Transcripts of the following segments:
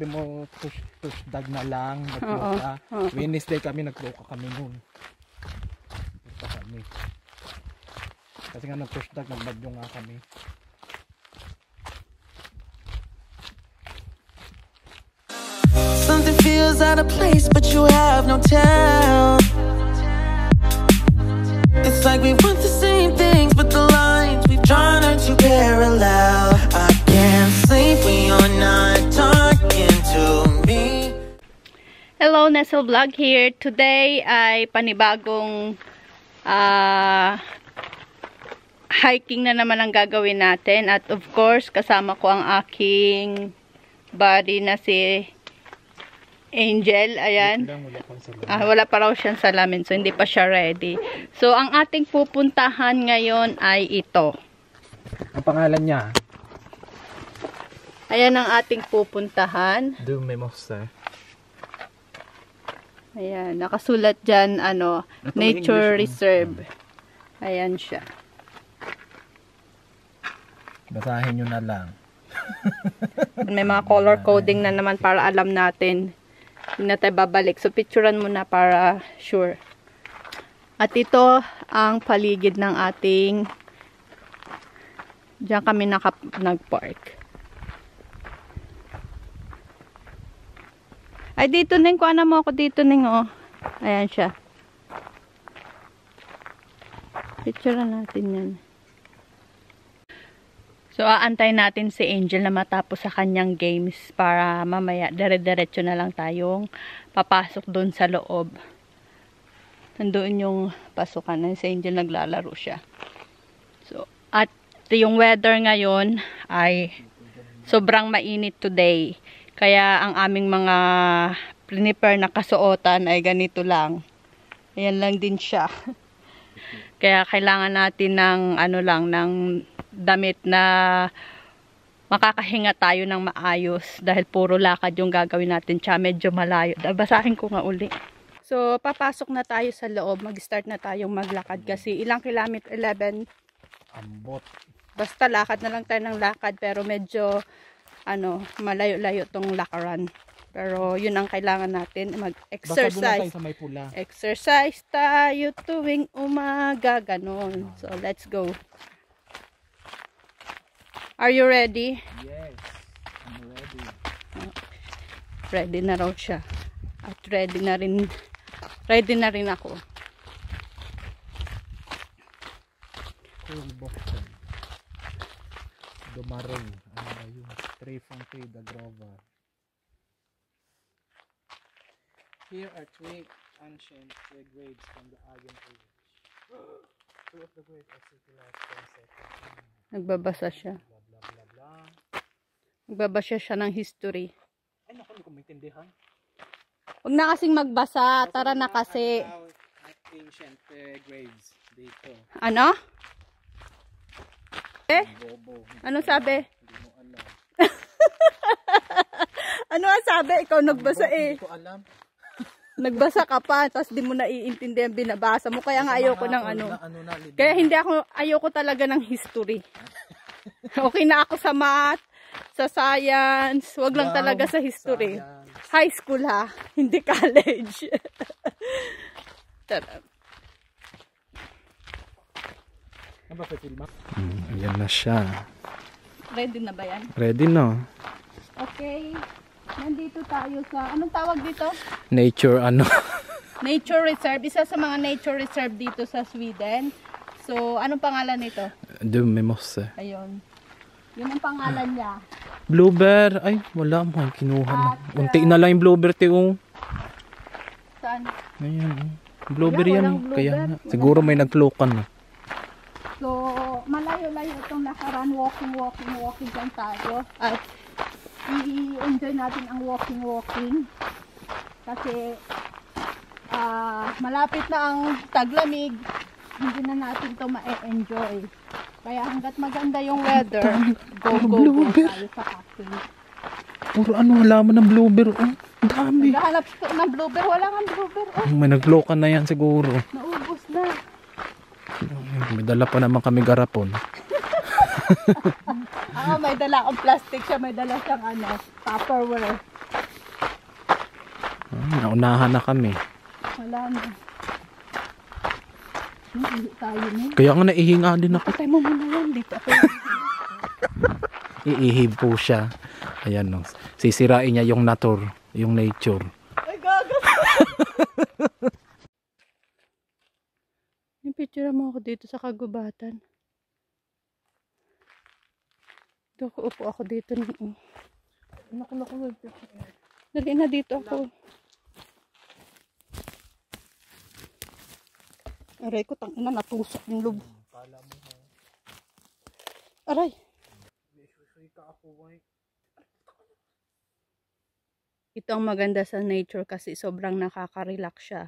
sabi mo, push dog na lang, nagloka. Wednesday kami, nagloka kami noon. Nagloka kami. Kasi nga nag-push dog, nagbadyo nga kami. Something feels out of place, but you have no tell. It's like we want the same things, but the lines we've drawn are too parallel. I can't sleep when you're not talking to me. Hello, Nessel Vlog here. Today ay panibagong hiking na naman ang gagawin natin. At of course, kasama ko ang aking buddy na si Angel, ayan. Wala pa raw siyang salamin. So, hindi pa siya ready. So, ang ating pupuntahan ngayon ay ito. Ang pangalan niya? Ayan ang ating pupuntahan. Dumme Mosse. Ayan. Nakasulat dyan, ano, Nature Reserve. Ayan siya. Basahin nyo na lang. May mga color coding na naman para alam natin. Hindi na tayo babalik. So, picturean muna para sure. At ito ang paligid ng ating diyan kami nag-park. Ay, dito neng. Kuha na mo ako dito neng, oh. Ayan siya. Picturean natin yan. So, aantay natin si Angel na matapos sa kanyang games para mamaya dire-diretso na lang tayong papasok doon sa loob. Nandoon yung pasukan na si Angel, naglalaro siya. So, at yung weather ngayon ay sobrang mainit today. Kaya ang aming mga prepare na kasuotan ay ganito lang. Ayan lang din siya. Kaya kailangan natin ng ano lang, ng damit na makakahinga tayo ng maayos dahil puro lakad yung gagawin natin. Tsaka medyo malayo. Basahin ko nga uli. So, papasok na tayo sa loob. Mag-start na tayong maglakad kasi ilang kilometer? 11? Ambot. Basta lakad na lang tayo ng lakad pero medyo ano, malayo-layo tong lakaran. Pero yun ang kailangan natin, mag-exercise. Exercise tayo tuwing umaga, ganun. So, let's go. Are you ready? Yes, I'm ready. Ready na raw siya. At ready na rin ako. Dumaring. Ano ba yun? Three from three, the grover. Here are three ancient graves from the Iron Age. Two of the graves are circularized for a second. Nagbabasa siya. Nagbabasa siya ng history. Ay, naku, hindi ko maintindihan. Huwag na kasing magbasa. Tara na kasi. Ancient graves dito. Ano? Eh? Ano sabi? Hindi mo alam. Ano ang sabi? Ikaw nagbasa eh. Hindi ko alam. Nagbasa ka pa, tapos di mo naiintindihan binabasa mo. Kaya nga ayoko ng ano. Kaya hindi ako, ayoko talaga ng history. Okay na ako sa math, sa science. Wag lang talaga sa history. Science. High school ha, hindi college. Tara. Ayan na siya. Ready na ba yan? Ready no. Okay. Nandito tayo sa, anong tawag dito? Nature ano? Nature Reserve. Isa sa mga nature reserve dito sa Sweden. So, anong pangalan nito? Dumme Mosse. Ayun. Yun ang pangalan niya. Blue bear. Ay, wala mo. Kinuha na. Unti na lang yung blue bear, tiyo. Saan? Ayan. Blue bear yan. Kaya na. Siguro may naglokan na. So, malayo-layo itong lakaran. Walking dyan tayo. At i-enjoy natin ang walking kasi malapit na ang taglamig, hindi na natin to ma-enjoy. Kaya hanggat maganda yung weather, go tayo sa akin. Puro ano, wala mo ng blueberry, oh, dami. Naghahanap ng blueberry, wala kang blueberry, oh. May naglokan na yan siguro. Naubos na. May dala pa naman kami garapon. May dala akong plastic siya, may dala siyang ano, tupperware. Naunahan na kami. Wala na. Tayo na. Kaya nga naihinga din ako. Patay mo muna yan dito. Iihib po siya. Ayan no. Sisirain niya yung nature, yung nature. Ay gago. Yung picture mo ako dito sa kagubatan. Doko upo ako dito ng naku. Dali na dito ako. Aray ko, tang ina, natusok yung lub. Aray. Ito ang maganda sa nature kasi sobrang nakaka-relax siya.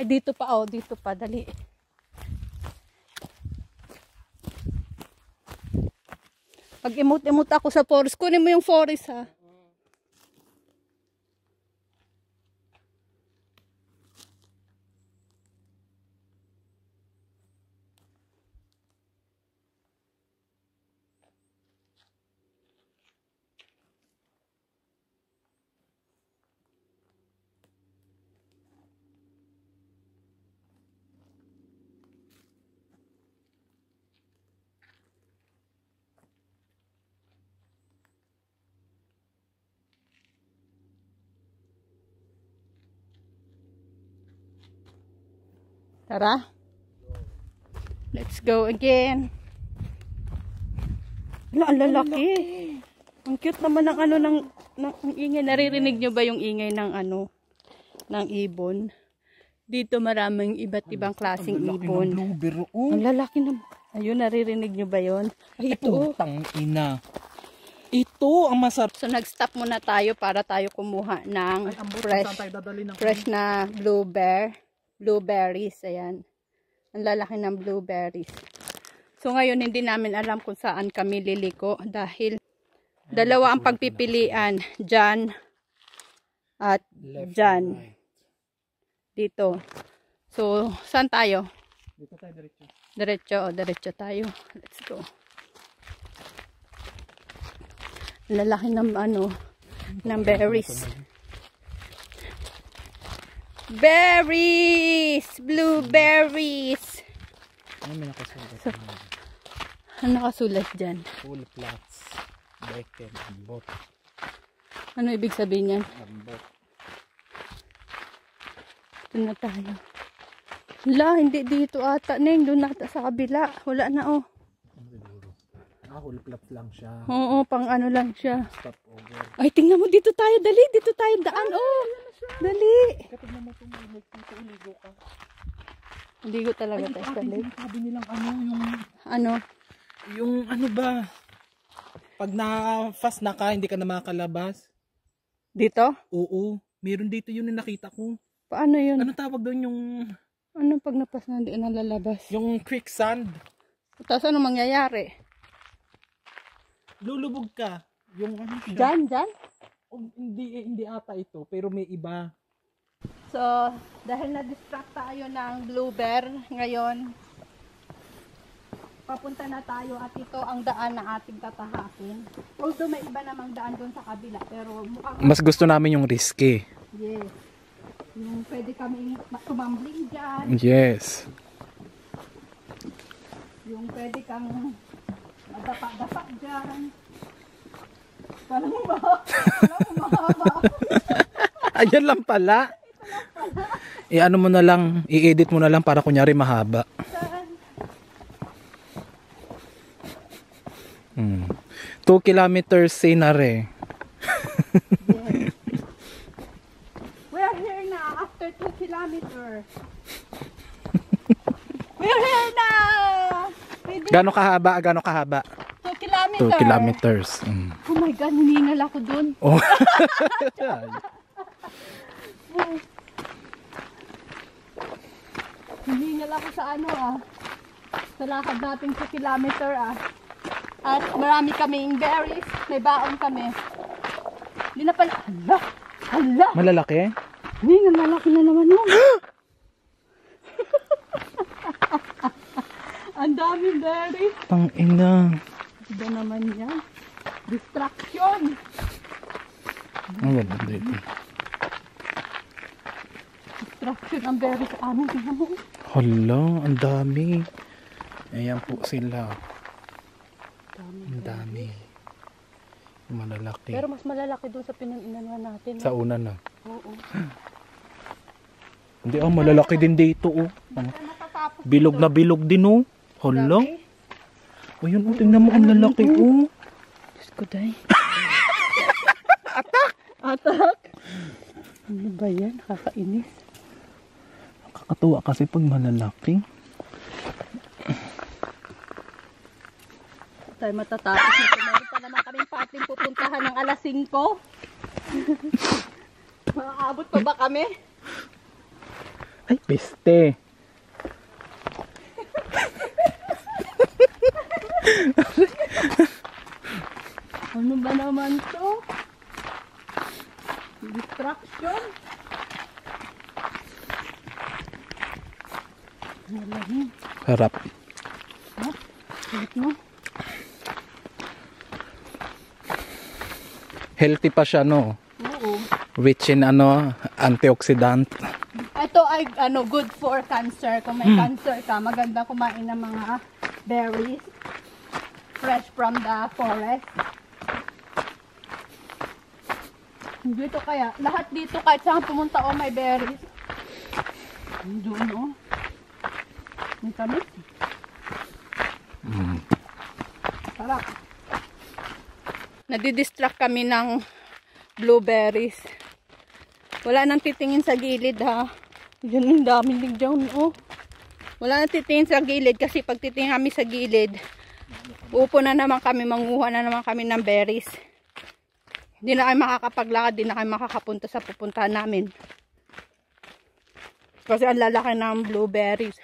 Ay, dito pa, oh, dito pa, dali. Pag imut-imut ako sa forest, kunin mo yung forest, ha. Tara, let's go again. Ang lalaki. Ang cute naman ng ano ng ingay. Naririnig nyo ba yung ingay ng ano? Ng ibon. Dito maraming iba't ibang klaseng ibon. Ang lalaki na. Ayun, naririnig nyo ba yun? Ay, ito. Tang ina. Ito ang masarap. So nag-stop muna tayo para tayo kumuha ng fresh na blueberries, ayan. Ang lalaki ng blueberries. So ngayon hindi namin alam kung saan kami liliko dahil dalawa ang pagpipilian, dyan at dyan. Dito. So saan tayo? Dito tayo diretso. Diretso, o diretso tayo. Let's go. Ang lalaki ng ano, ng berries. Berries! Blueberries! Ano may nakasulat? So, ano nakasulat dyan? Hulplats. Beken. Ambot. Ano ibig sabihin yan? Ambot. Doon na tayo. Wala, hindi dito ata. Neng, doon nata sa kabila. Wala na, oh. Hulplats lang siya. Oo, pang ano lang siya. Stop over. Ay, tingnan mo. Dito tayo. Dali. Dito tayo daan, oh. Dali. Tingnan mo tong lake dito, uligo ka. Uligo talaga tayo sa lake. Sabi nilang ano yung ano? Yung ano ba? Pag na-fast na ka, hindi ka na makakalabas. Dito? Oo, meron dito yun na nakita ko. Paano yun? Ano tawag doon yung ano pag na-fast na hindi na lalabas? Yung quicksand. Tapos ano mangyayari? Lulubog ka. Yung ano siya? Diyan, diyan? Oh, hindi ata ito, pero may iba. So, dahil na-distract tayo ng blueberry ngayon, papunta na tayo at ito ang daan na ating tatahakin. Although may iba namang daan doon sa kabila, pero mukhang... Mas gusto namin yung risky. Yes. Yung pwede kami tumambling dyan. Yes. Yung pwede kang madapa-dapa dyan. Wala mo ba? Ayan lang pala. I-ano mo na lang, i-edit mo na lang para kunyari mahaba. Hmm. 2 kilometers scenery. Yes. We are here now after 2 kilometers. We are here now. Gano'ng kahaba? Gano'ng kahaba? 2 kilometers. Oh my God, niningal ako dun. Oh. Niningal ako sa ano, ah. Sa lakad natin sa kilometer, ah. At marami kaming berries. May baon kami. Hindi na pala. Ala. Hala! Malalaki? Hindi, malalaki na naman yun. Ang daming berry. Tangina. Iba naman yan. Distraction. Ang ganda dito. Distraction ang berry sa amin. Hala, ang dami. Ayan po sila. Ang dami. Malalaki. Pero mas malalaki doon sa pinag-inanuan natin. Sa una na. Oo. Hindi, oh, malalaki din dito, oh. Bilog na bilog din, oh. Hala. Ayun, oh, tingnan mo, ang lalaki, oh. Diyos ko, day. Atak! Atak! Ano ba yan? Kakainis. Nakakatuwa kasi pag malalaki. Tayo matatapos nito. Meron pa naman kaming parting pupuntahan ng alas 5. Makakabot pa ba kami? Ay, peste. Ano ba naman to? Distraction? Harap. Harap? Harap mo? Healthy pa siya, no? Oo. Rich in, ano, antioxidant. Ito ay, ano, good for cancer. Kung may cancer ka, maganda kumain ng mga berries. Fresh from the forest. Dito kaya, lahat dito, kahit saan pumunta, oh, may berries. Doon, oh. May kamit. Sarap. Nadidistract kami ng blueberries. Wala nang titingin sa gilid, ha. Diyan ang daming ligdaon, oh. Wala nang titingin sa gilid kasi pag titingin kami sa gilid, uupo na naman kami, manguha na naman kami ng berries. Hindi na kayo makakapaglakad, hindi na kayo makakapunta sa pupuntahan namin. Kasi ang lalaki ng blueberries.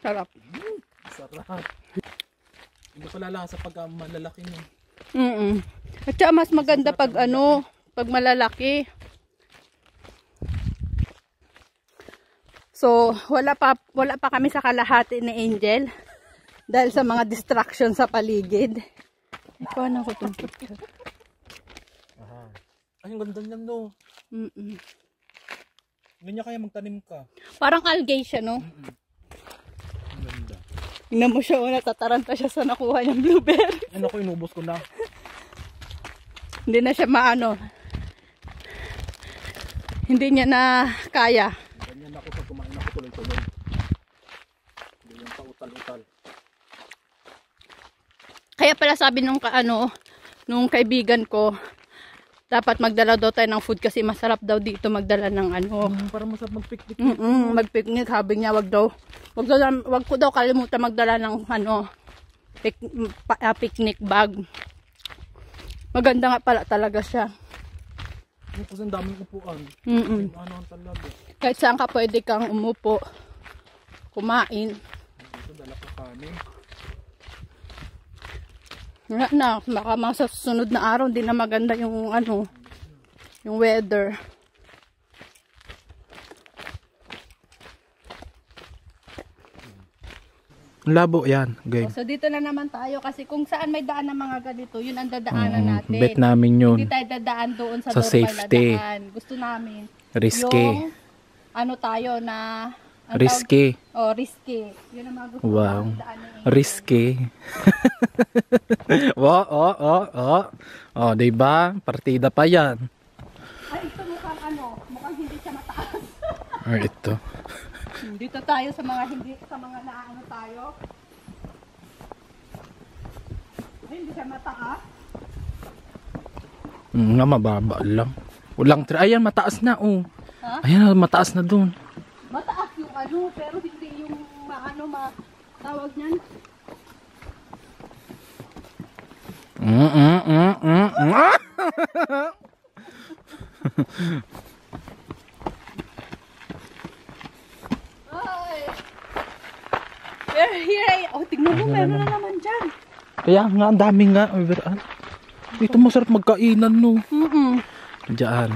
Sarap. Sarap. Hindi pala lang sa pag malalaki mo. At saka mas maganda pag ano, pag malalaki. So, wala pa kami sa kalahati ni Angel dahil sa mga distraction sa paligid. Ikaw na ko itong picture. Aha. Ay, ang ganda niyan, no? Ganyan kaya magtanim ka. Parang algae siya, no? Ang ganda. Tingnan mo siya, oh, natataranta siya sa nakuha niyang blueberry. Ano ko, inubos ko na. Hindi na siya maano. Hindi niya na kaya. Ganyan ako pag kumain ako tuloy-tuloy. Hindi lang pautal-utal. Kaya pala sabi nung kaibigan ko, dapat magdala daw tayo ng food kasi masarap daw dito magdala ng ano. Para masarap mag-picnic. Mag-picnic, sabi niya, wag ko daw kalimutan magdala ng ano, picnic bag. Maganda nga pala talaga siya. Kasi ang daming upuan. Ano ang talaga. Kahit saan ka pwede kang umupo, kumain. Dito dala ka kanin. Wala na, baka mga sa susunod na araw hindi na maganda yung ano, yung weather. Labo yan, guys. So dito na naman tayo kasi kung saan may daan ng mga ganito, yun ang dadaanan natin. Bet namin yun. Hindi tayo dadaan doon sa safety. Gusto namin. Risky. Yung, ano tayo na... Risky. Oh, risky. Yun ang mga gusto namin daanan. Wow. Risky. Oh, diba? Partida pa yan. Ay, ito mukhang ano, mukhang hindi siya mataas. Ay, ito. Dito tayo sa mga naano tayo. Ay, hindi siya mataas. Nga mababa lang. Walang ayan, mataas na, oh. Huh? Ayan, mataas na doon. Mataas yung ano, pero hindi yung ano tawag niyan. Oh, tignan mo, meron na naman dyan. Kaya nga, ang dami nga. Dito masarap magkainan, no. Diyan.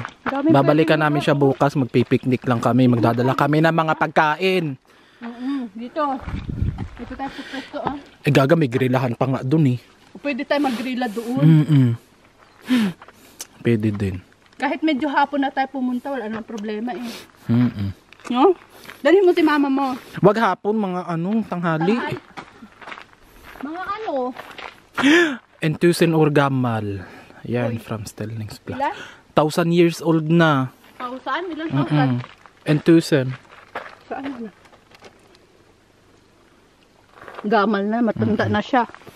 Babalikan namin siya bukas. Magpipiknik lang kami. Magdadala kami ng mga pagkain. Dito. Dito tayo sa presto, ah. Eh, gaga, may grillahan pa nga dun, eh. Pwede tayo mag-grilla doon. Pwede din. Kahit medyo hapon na tayo pumunta, wala nang problema, eh. No? Dalhin mo si mama mo. Wag hapon, mga anong tanghali. Mga ano? Entusen Orgamal. Yan, from Stelling's Plus. 1,000 years old na. 1,000? Ilan 1,000? Entusen. Saan na? Gamal na, matanda na siya.